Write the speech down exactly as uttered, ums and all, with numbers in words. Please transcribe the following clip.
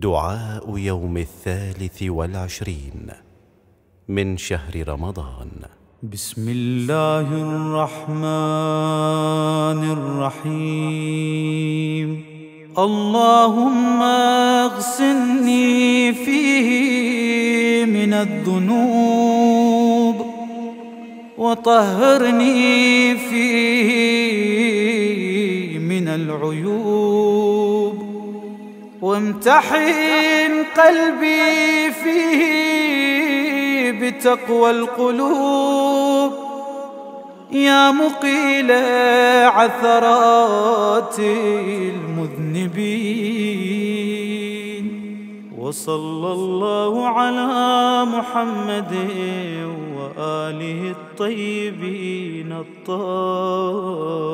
دعاء يوم الثالث والعشرين من شهر رمضان. بسم الله الرحمن الرحيم. اللهم اغسلني فيه من الذنوب وطهرني فيه من العيوب وامتحن قلبي فيه بتقوى القلوب يا مقيل عثرات المذنبين. وصلى الله على محمد وآله الطيبين الطاهرين.